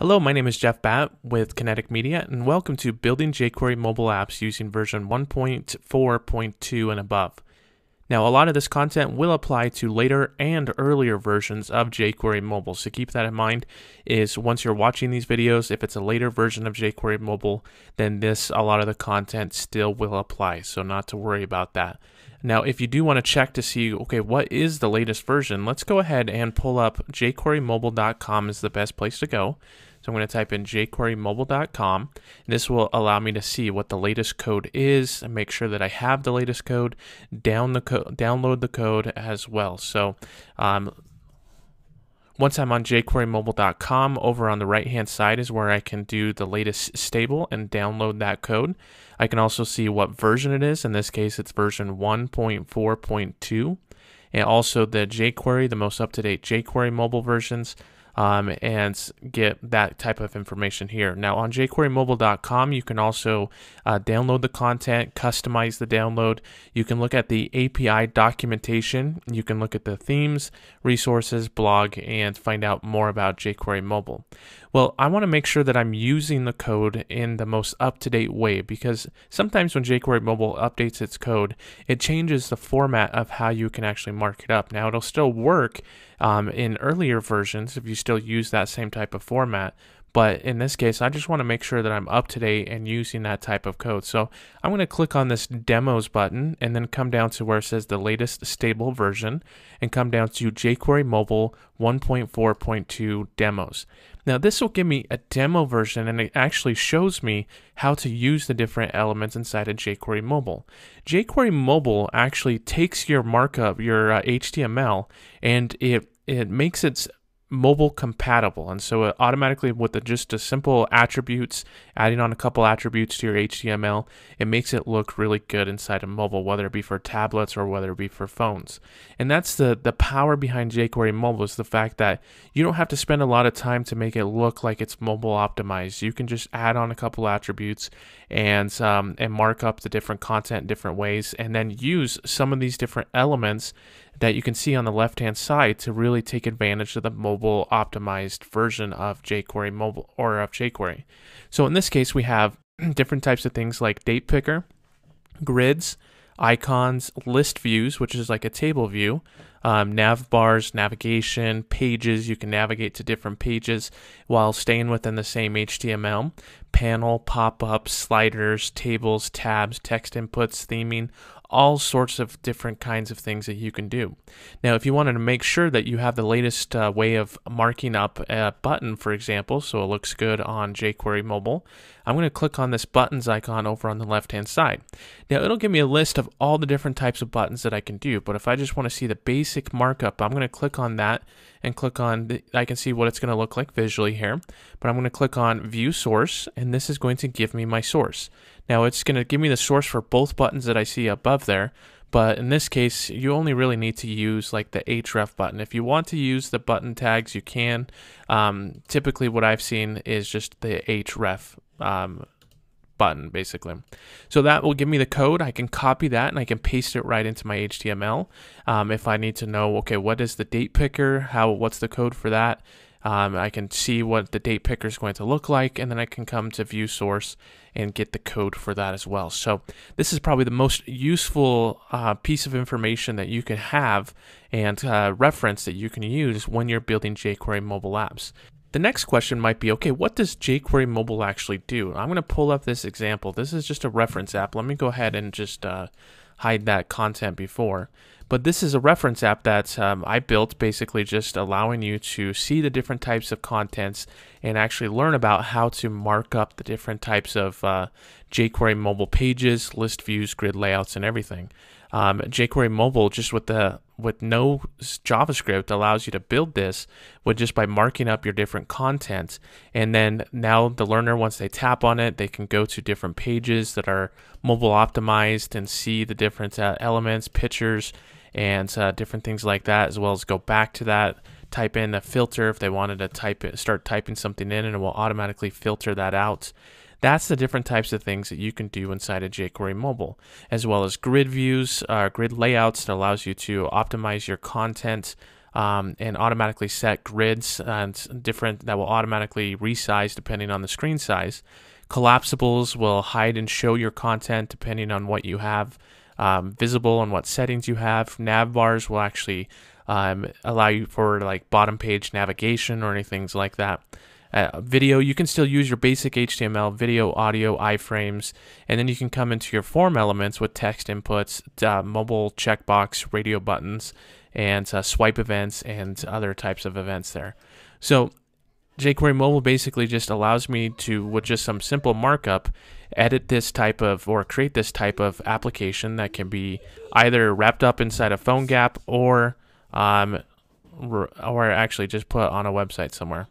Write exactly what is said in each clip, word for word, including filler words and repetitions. Hello, my name is Jeff Batt with Kinetic Media, and welcome to Building jQuery Mobile Apps Using Version one point four point two and Above. Now, a lot of this content will apply to later and earlier versions of jQuery Mobile, so keep that in mind. Is once you're watching these videos, if it's a later version of jQuery Mobile, then this, a lot of the content still will apply, so not to worry about that. Now, if you do want to check to see, okay, what is the latest version, let's go ahead and pull up jQuery Mobile dot com is the best place to go. So I'm going to type in jQuery Mobile dot com. This will allow me to see what the latest code is and make sure that I have the latest code, down the co download the code as well. So um, once I'm on jQuery Mobile dot com, over on the right-hand side is where I can do the latest stable and download that code. I can also see what version it is. In this case, it's version one point four point two. And also the jQuery, the most up-to-date jQuery mobile versions. Um, and get that type of information here. Now on jQuery Mobile dot com, you can also uh, download the content, customize the download. You can look at the A P I documentation. You can look at the themes, resources, blog, and find out more about jQuery Mobile. Well, I want to make sure that I'm using the code in the most up-to-date way, because sometimes when jQuery Mobile updates its code, it changes the format of how you can actually mark it up. Now it'll still work um, in earlier versions if you still use that same type of format, but in this case I just want to make sure that I'm up to date and using that type of code. So I'm going to click on this demos button and then come down to where it says the latest stable version and come down to jQuery Mobile one point four point two demos. Now this will give me a demo version, and it actually shows me how to use the different elements inside of jQuery Mobile. jQuery Mobile actually takes your markup, your uh, H T M L, and it it makes its mobile compatible, and so it automatically, with the, just a simple attributes, adding on a couple attributes to your H T M L, it makes it look really good inside of mobile, whether it be for tablets or whether it be for phones. And that's the the power behind jQuery Mobile, is the fact that you don't have to spend a lot of time to make it look like it's mobile optimized. You can just add on a couple attributes and um, and mark up the different content in different ways, and then use some of these different elements that you can see on the left-hand side to really take advantage of the mobile optimized version of jQuery Mobile or of jQuery. So in this case, we have different types of things like date picker, grids, icons, list views, which is like a table view, um, nav bars, navigation, pages. You can navigate to different pages while staying within the same H T M L. Panel, pop-ups, sliders, tables, tabs, text inputs, theming, all sorts of different kinds of things that you can do. Now, if you wanted to make sure that you have the latest uh, way of marking up a button, for example, so it looks good on jQuery Mobile, I'm going to click on this buttons icon over on the left-hand side. Now, it'll give me a list of all the different types of buttons that I can do, but if I just want to see the basic markup, I'm going to click on that and click on, the, I can see what it's going to look like visually here, but I'm going to click on View Source, and this is going to give me my source. Now it's going to give me the source for both buttons that I see above there, but in this case, you only really need to use like the href button. If you want to use the button tags, you can. Um, typically what I've seen is just the href um, button, basically. So that will give me the code. I can copy that and I can paste it right into my H T M L. Um, if I need to know, okay, what is the date picker? How? What's the code for that? Um, I can see what the date picker is going to look like, and then I can come to view source and get the code for that as well. So this is probably the most useful uh, piece of information that you can have and uh, reference that you can use when you're building jQuery mobile apps. The next question might be, okay, what does jQuery Mobile actually do? I'm going to pull up this example. This is just a reference app. Let me go ahead and just uh, hide that content before. But this is a reference app that um, I built, basically just allowing you to see the different types of contents and actually learn about how to mark up the different types of uh, jQuery mobile pages, list views, grid layouts, and everything. Um, jQuery Mobile, just with the with no JavaScript, allows you to build this with just by marking up your different content. And then now the learner, once they tap on it, they can go to different pages that are mobile optimized and see the different uh, elements, pictures, and uh, different things like that, as well as go back to that, type in a filter if they wanted to type it, start typing something in, and it will automatically filter that out. That's the different types of things that you can do inside of jQuery Mobile, as well as grid views, uh, grid layouts that allows you to optimize your content um, and automatically set grids and different that will automatically resize depending on the screen size. Collapsibles will hide and show your content depending on what you have um, visible and what settings you have. Nav bars will actually um, allow you for like bottom page navigation or anything like that. Uh, video, you can still use your basic H T M L, video, audio, iframes, and then you can come into your form elements with text inputs, uh, mobile checkbox, radio buttons, and uh, swipe events and other types of events there. So jQuery Mobile basically just allows me to, with just some simple markup, edit this type of, or create this type of application that can be either wrapped up inside a Phone Gap or, um, or actually just put on a website somewhere.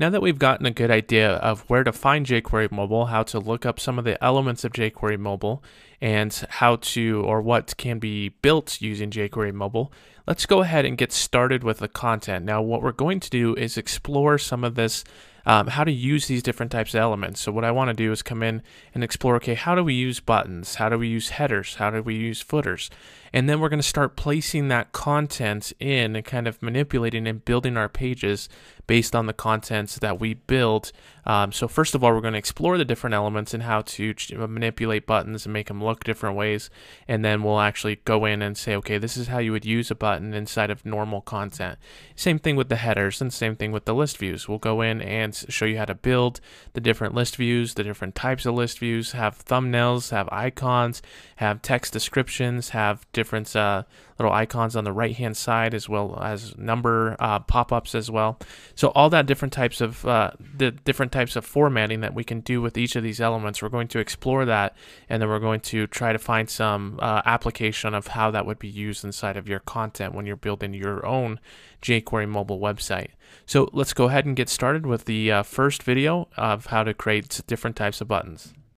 Now that we've gotten a good idea of where to find jQuery Mobile, how to look up some of the elements of jQuery Mobile, and how to, or what can be built using jQuery Mobile, let's go ahead and get started with the content. Now what we're going to do is explore some of this, um, how to use these different types of elements. So what I want to do is come in and explore, okay, how do we use buttons? How do we use headers? How do we use footers? And then we're going to start placing that content in and kind of manipulating and building our pages based on the contents that we build. Um, so first of all, we're going to explore the different elements and how to manipulate buttons and make them look different ways. And then we'll actually go in and say, okay, this is how you would use a button inside of normal content. Same thing with the headers and same thing with the list views. We'll go in and show you how to build the different list views, the different types of list views, have thumbnails, have icons, have text descriptions, have different uh, little icons on the right hand side, as well as number uh, pop-ups as well. So all that different types of uh, the different types of formatting that we can do with each of these elements, we're going to explore that, and then we're going to try to find some uh, application of how that would be used inside of your content when you're building your own jQuery Mobile website. So let's go ahead and get started with the uh, first video of how to create different types of buttons.